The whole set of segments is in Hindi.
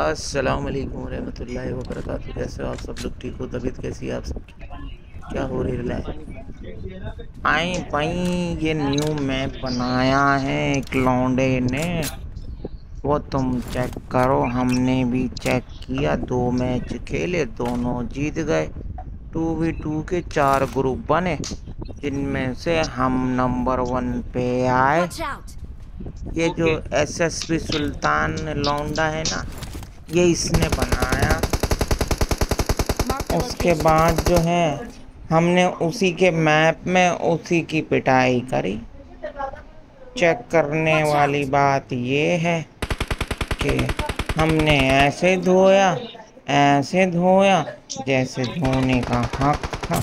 अस्सलाम वालेकुम रहमतुल्लाहि व बरकातहू। कैसे हो आप सब लोग? ठीक हो? तबीयत कैसी है आप सबकी? क्या हो रहा है? आई भाई ये न्यू मैप बनाया है क्लॉन्डे ने, वो तुम चेक करो। हमने भी चेक किया, 2 मैच खेले, दोनों जीत गए। 2v2 के 4 ग्रुप बने, जिनमें से हम नंबर 1 पे आए। ये जो SSP सुल्तान लौंडा है ना, ये इसने बनाया। उसके बाद जो है हमने उसी के मैप में उसी की पिटाई करी। चेक करने वाली बात ये है कि हमने ऐसे धोया जैसे धोने का हक था।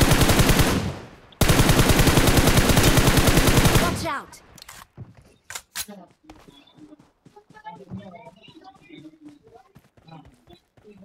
Watch out.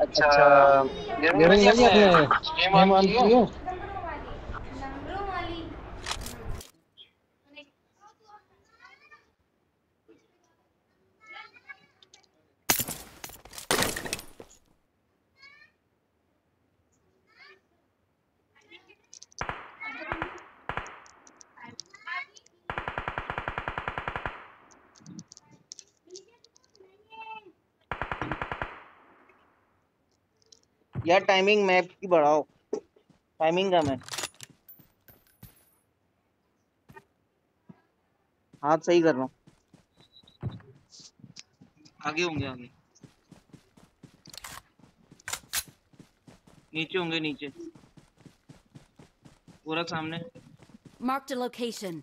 अच्छा यार टाइमिंग मैप की बढ़ाओ, टाइमिंग कम है। हाथ सही कर रहा हूँ। आगे होंगे, आगे नीचे होंगे, नीचे पूरा सामने। Mark the location.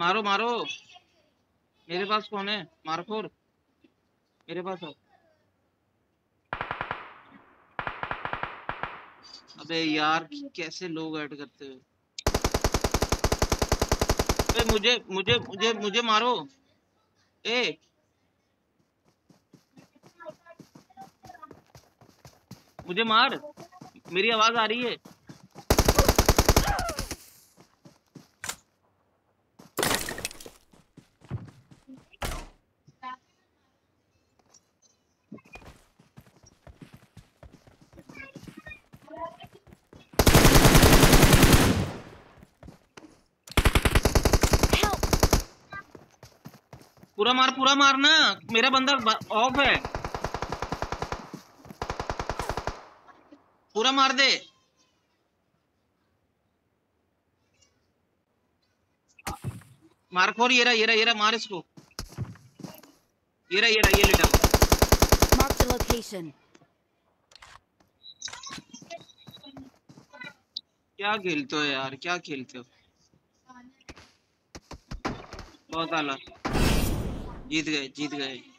मारो मारो, मेरे पास कौन है? मारखोर मेरे पास हो। अबे यार कैसे लोग ऐड करते हो? अबे मुझे मुझे मुझे मुझे मारो। ए मुझे मार, मेरी आवाज आ रही है। पूरा मारना, मेरा बंदा ऑफ है। पूरा मार दे। मारखोर येरा मार इसको। येरा ये लेटा। Mark the location. क्या खेलते हो यार, क्या खेलते हो? बहुत आला। जीत गए